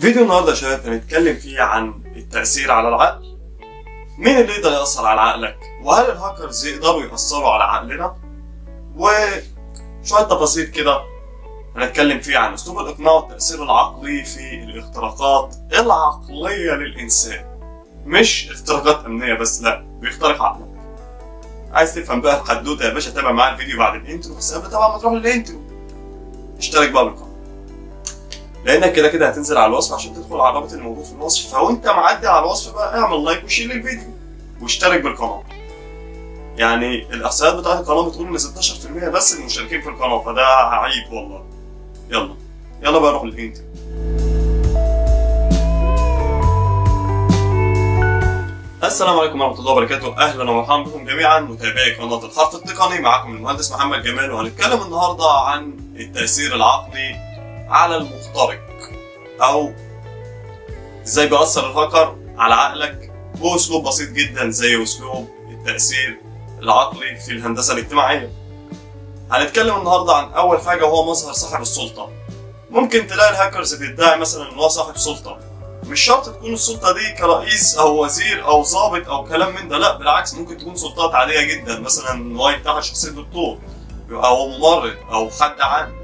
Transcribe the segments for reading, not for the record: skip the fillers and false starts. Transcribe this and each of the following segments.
فيديو النهارده يا شباب هنتكلم فيه عن التأثير على العقل. مين اللي يقدر يأثر على عقلك؟ وهل الهاكرز يقدروا يأثروا على عقلنا؟ وشوية تفاصيل كده هنتكلم فيه عن أسلوب الإقناع والتأثير العقلي في الاختراقات العقلية للإنسان. مش اختراقات أمنية بس، لأ، بيخترق عقلك. عايز تفهم بقى الحدوتة يا باشا تابع معايا الفيديو بعد الإنترو، بس قبل طبعا ما تروح للإنترو اشترك بقى بالقناة، لانك كده كده هتنزل على الوصف عشان تدخل على الرابط اللي موجود في الوصف. فوانت معدي على الوصف بقى اعمل لايك وشير للفيديو واشترك بالقناه. يعني الاحصائيات بتاعت القناه بتقول ان 16% بس المشاركين في القناه، فده عيب والله. يلا بقى نروح للانترو. السلام عليكم ورحمه الله وبركاته، اهلا ومرحبا بكم جميعا متابعي قناه الحرف التقني. معاكم المهندس محمد جمال، وهنتكلم النهارده عن التاثير العقلي على المخترق، او ازاي بيأثر الهاكر على عقلك باسلوب بسيط جدا زي اسلوب التأثير العقلي في الهندسة الاجتماعية. هنتكلم النهارده عن اول حاجة، وهو مظهر صاحب السلطة. ممكن تلاقي الهاكرز بيدعي مثلا ان هو صاحب سلطة، مش شرط تكون السلطة دي كرئيس او وزير او ضابط او كلام من ده، لا بالعكس ممكن تكون سلطات عادية جدا، مثلا ان هو يتعامل شخصية دكتور او ممرض او حد عام.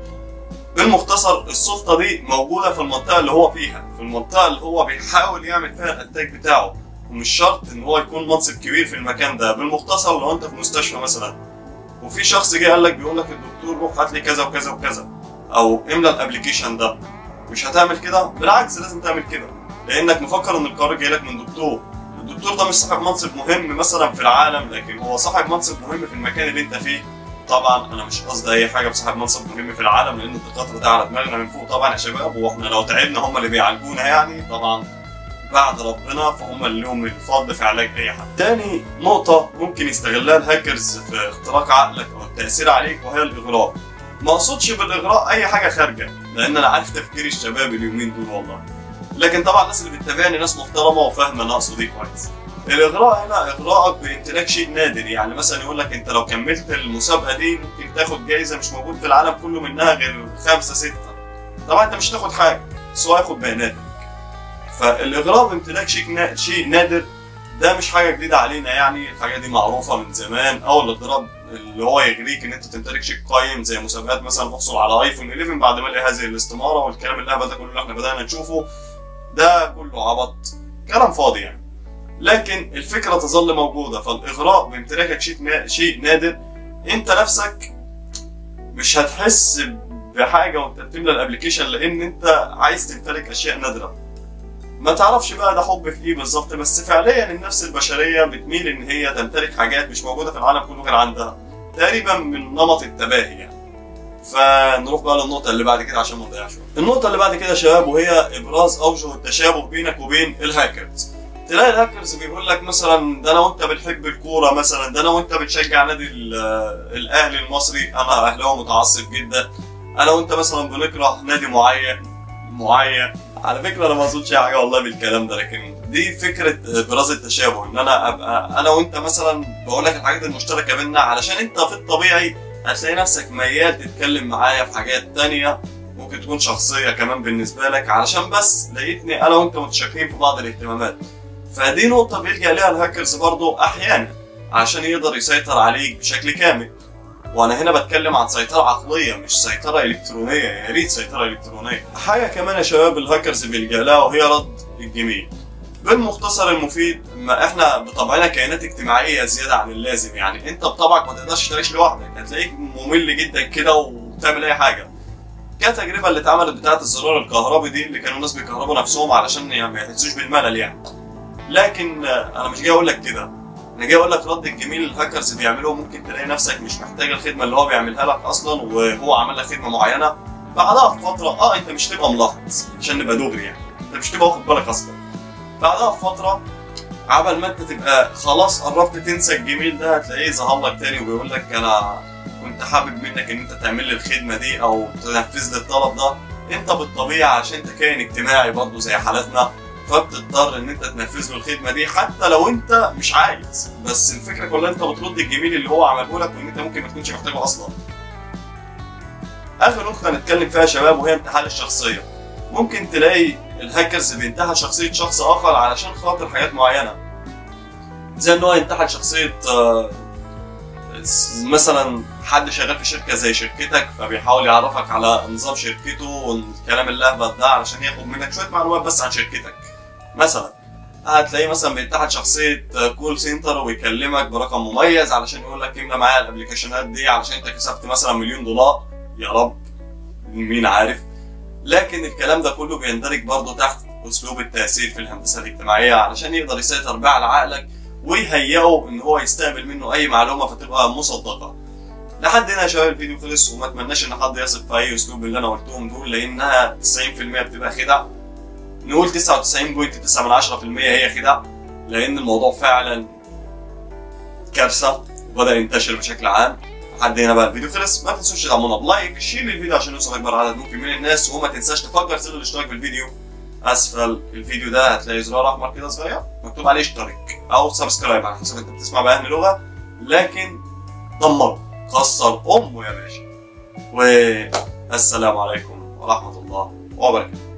بالمختصر السلطة دي موجودة في المنطقة اللي هو فيها، في المنطقة اللي هو بيحاول يعمل فيها الاتاك بتاعه، ومش شرط ان هو يكون منصب كبير في المكان ده. بالمختصر لو انت في مستشفى مثلا وفي شخص جه قال لك، بيقول لك الدكتور روح هات لي كذا وكذا وكذا، او املى الابلكيشن ده، مش هتعمل كده؟ بالعكس لازم تعمل كده، لانك مفكر ان القرار جاي لك من دكتور. الدكتور ده مش صاحب منصب مهم مثلا في العالم، لكن هو صاحب منصب مهم في المكان اللي انت فيه. طبعا انا مش قصدي اي حاجه بصاحب منصب مهم في العالم، لان الدكاتره ده على دماغنا من فوق طبعا يا شباب، واحنا لو تعبنا هم اللي بيعالجونا يعني، طبعا بعد ربنا، فهم اللي لهم الفضل في علاج اي حد. تاني نقطه ممكن يستغلها الهاكرز في اختراق عقلك او التاثير عليك، وهي الاغراء. ما اقصدش بالاغراء اي حاجه خارجه، لان انا عارف تفكير الشباب اليومين دول والله، لكن طبعا الناس اللي بتتابعني ناس محترمه وفاهمه انا اقصد ايه كويس. الاغراء هنا اغراءك بامتلاك شيء نادر، يعني مثلا يقول لك انت لو كملت المسابقه دي ممكن تاخد جايزه مش موجود في العالم كله منها غير 5 6. طبعا انت مش هتاخد حاجه، بس هو هياخد بياناتك. فالاغراء بامتلاك شيء نادر ده مش حاجه جديده علينا، يعني الحاجه دي معروفه من زمان. او الاضراب اللي هو يغريك ان انت تمتلك شيء قيم زي مسابقات مثلا احصل على ايفون 11 بعد ما الاقي هذه الاستماره، والكلام الاهبل ده كله اللي احنا بدانا نشوفه ده كله عبط كلام فاضي يعني، لكن الفكرة تظل موجودة. فالإغراء بامتلاكك شيء نادر، أنت نفسك مش هتحس بحاجة وأنت بتملى الأبلكيشن، لأن أنت عايز تمتلك أشياء نادرة. ما تعرفش بقى ده حب في إيه بالظبط، بس فعليا النفس البشرية بتميل إن هي تمتلك حاجات مش موجودة في العالم كله غير عندها، تقريبا من نمط التباهي يعني. فنروح بقى للنقطة اللي بعد كده عشان ما نضيعش وقت. النقطة اللي بعد كده يا شباب، وهي إبراز أوجه التشابه بينك وبين الهاكرز. تلاقي الهاكرز بيقول لك مثلا ده انا وانت بنحب الكوره، مثلا ده انا وانت بنشجع نادي الاهلي المصري، انا اهلاوي متعصب جدا، انا وانت مثلا بنكره نادي معين. على فكره انا ما اقصدش حاجه والله بالكلام ده، لكن دي فكره ابراز التشابه، ان انا ابقى انا وانت مثلا بقول لك الحاجات المشتركه بينا، علشان انت في الطبيعي هتلاقي نفسك ميال تتكلم معايا في حاجات ثانيه ممكن تكون شخصيه كمان بالنسبه لك، علشان بس لقيتني انا وانت متشابهين في بعض الاهتمامات. فدي نقطة بيلجأ لها الهاكرز برضو أحيانا عشان يقدر يسيطر عليك بشكل كامل. وأنا هنا بتكلم عن سيطرة عقلية مش سيطرة إلكترونية، يا ريت سيطرة إلكترونية. حاجة كمان يا شباب الهاكرز بيلجأ لها، وهي رد الجميل. بالمختصر المفيد، ما إحنا بطبعنا كائنات اجتماعية زيادة عن اللازم، يعني أنت بطبعك ما تقدرش تعيش لوحدك، هتلاقيك ممل جدا كده وبتعمل أي حاجة. كتجربة اللي اتعملت بتاعة الزرار الكهربي دي، اللي كانوا الناس بيكهربوا نفسهم علشان يعني ما يحسوش بالملل يعني. لكن انا مش جاي اقول لك كده، انا جاي اقول لك رد الجميل الهاكرز بيعملوه. ممكن تلاقي نفسك مش محتاج الخدمه اللي هو بيعملها لك اصلا، وهو عمل لك خدمه معينه، بعدها بفتره انت مش تبقى ملاحظ عشان نبقى دغري يعني، انت مش تبقى واخد بالك اصلا. بعدها بفتره عبل ما انت تبقى خلاص قربت تنسى الجميل ده، هتلاقيه ظهر لك تاني وبيقول لك انا كنت حابب منك ان انت تعمل لي الخدمه دي او تنفذ لي الطلب ده. انت بالطبيعه عشان انت كائن اجتماعي برضه زي حالتنا، فبتضطر ان انت تنفذ له الخدمه دي حتى لو انت مش عايز، بس الفكره كلها انت بترد الجميل اللي هو عمله لك وان انت ممكن ما تكونش محتاجه اصلا. اخر نقطه هنتكلم فيها يا شباب، وهي انتحال الشخصيه. ممكن تلاقي الهاكرز بينتحل شخصية شخص آخر علشان خاطر حاجات معينة، زي إن هو ينتحل شخصية مثلا حد شغال في شركة زي شركتك فبيحاول يعرفك على نظام شركته والكلام اللهبل ده علشان ياخد منك شوية معلومات بس عن شركتك. مثلا هتلاقيه مثلا بينتحل شخصية كول سنتر ويكلمك برقم مميز علشان يقول لك املى معايا الابلكيشنات دي علشان انت كسبت مثلا $1,000,000 يا رب مين عارف. لكن الكلام ده كله بيندرج برضه تحت اسلوب التأثير في الهندسة الاجتماعية علشان يقدر يسيطر بقى على عقلك ويهيئه ان هو يستقبل منه اي معلومه فتبقى مصدقه. لحد هنا يا شباب الفيديو خلص، وما اتمناش ان حد يثق في اي اسلوب اللي انا قلتهم دول لانها 90% بتبقى خدع، نقول 99.9% هي خدع، لان الموضوع فعلا كارثه وبدا ينتشر بشكل عام. لحد هنا بقى الفيديو خلص، ما تنسوش تدعمونا بلايك، شير الفيديو عشان يوصل اكبر عدد ممكن من الناس، وما تنساش تفجر زر الاشتراك بالفيديو. اسفل الفيديو ده هتلاقي زرار احمر كده صغير مكتوب عليه اشترك او سبسكرايب على حسب انت بتسمع بأنهي لغه، لكن دمره كسر امه يا باشا. والسلام عليكم ورحمه الله وبركاته.